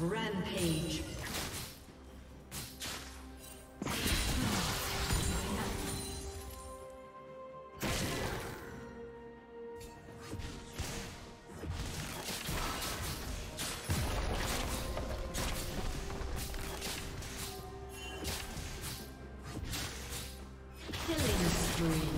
Rampage. Killing spree.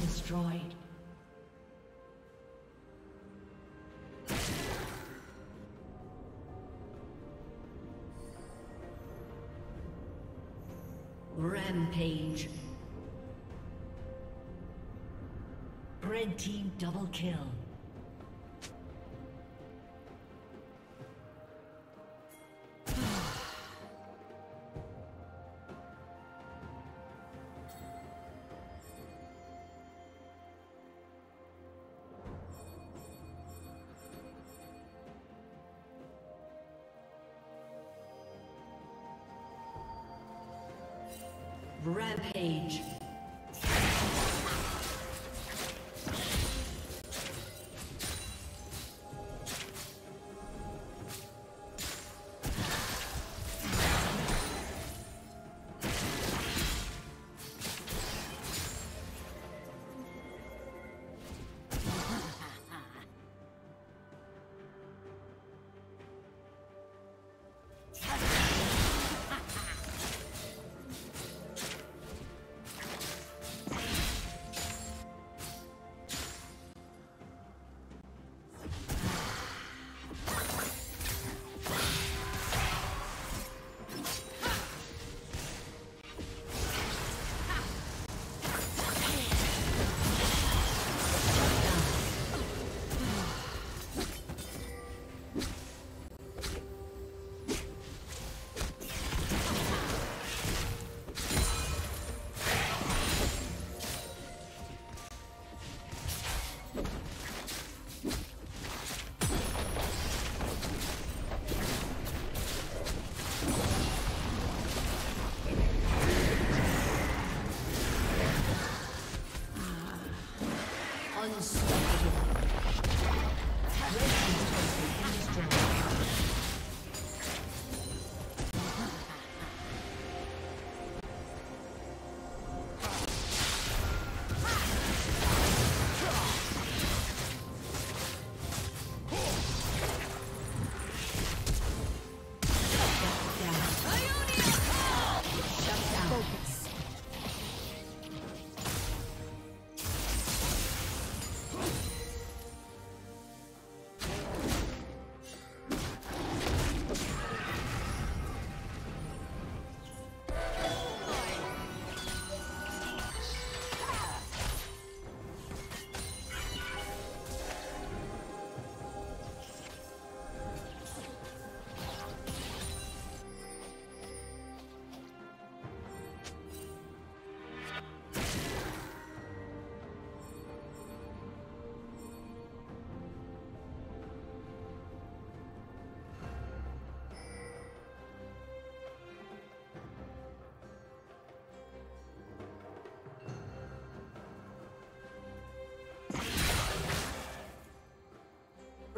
Destroyed. Rampage. Red team double kill. Rampage.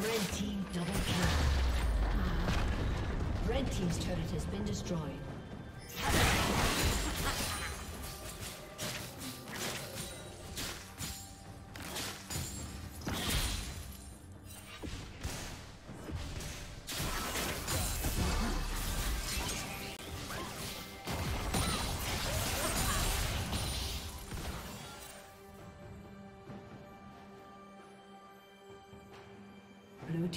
Red team's turret has been destroyed. Blue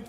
Red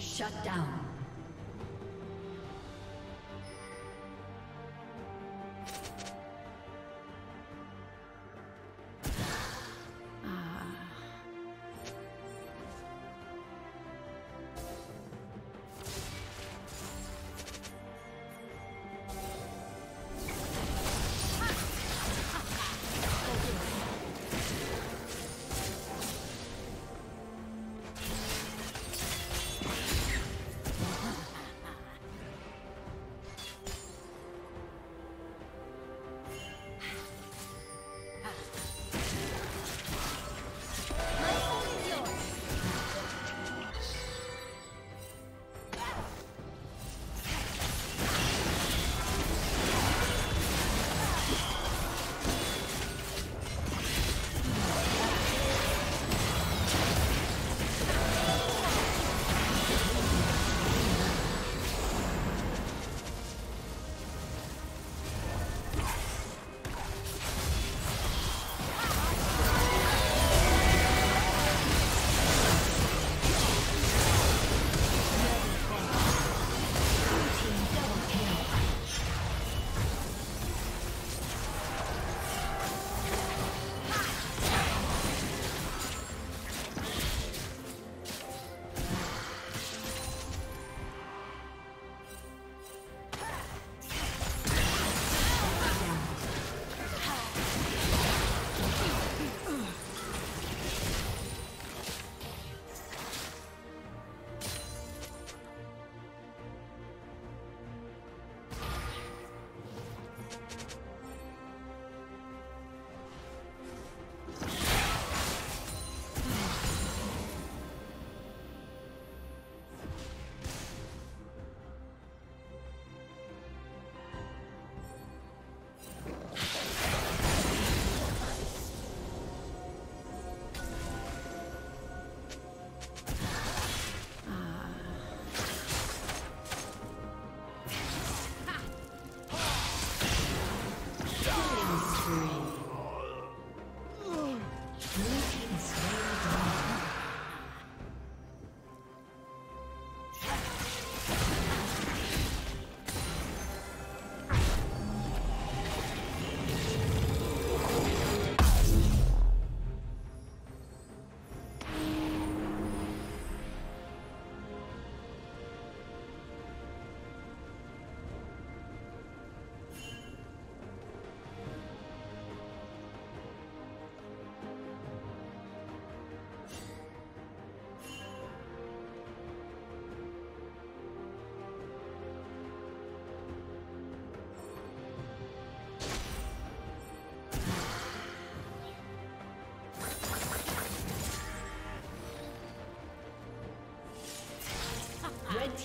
Shut down.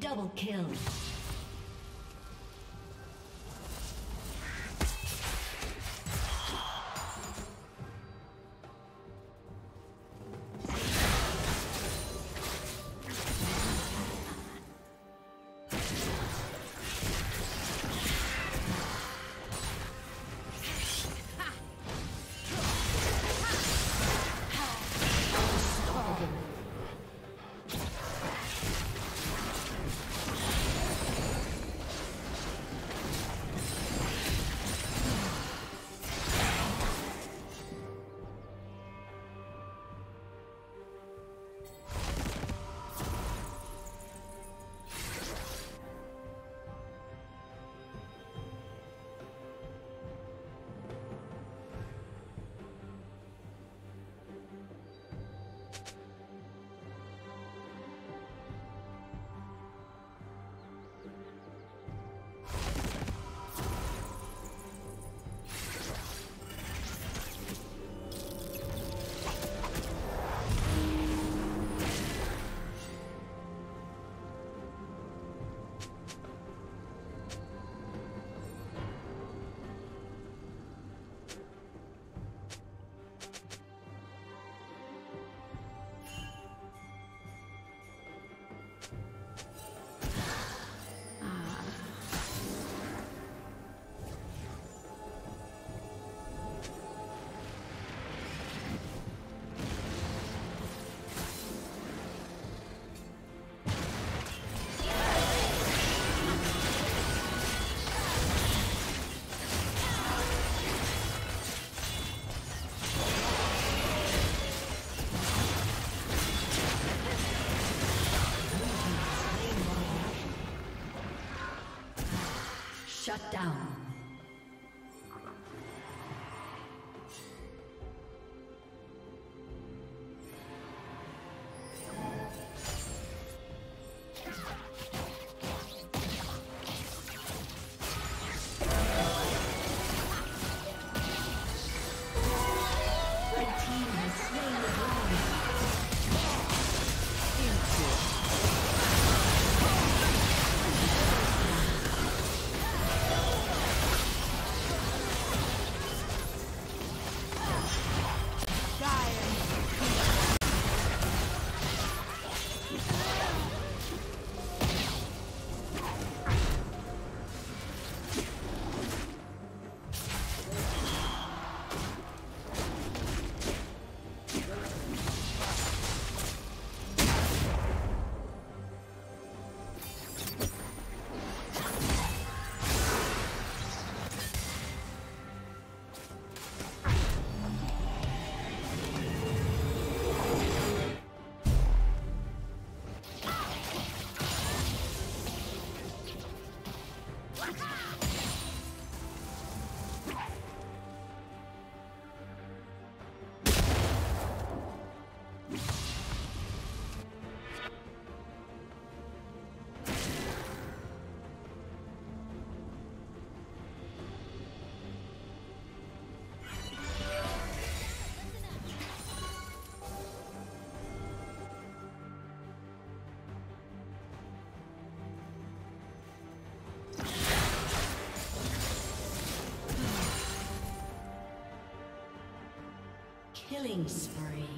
Double kill. Shut down. Killing spree.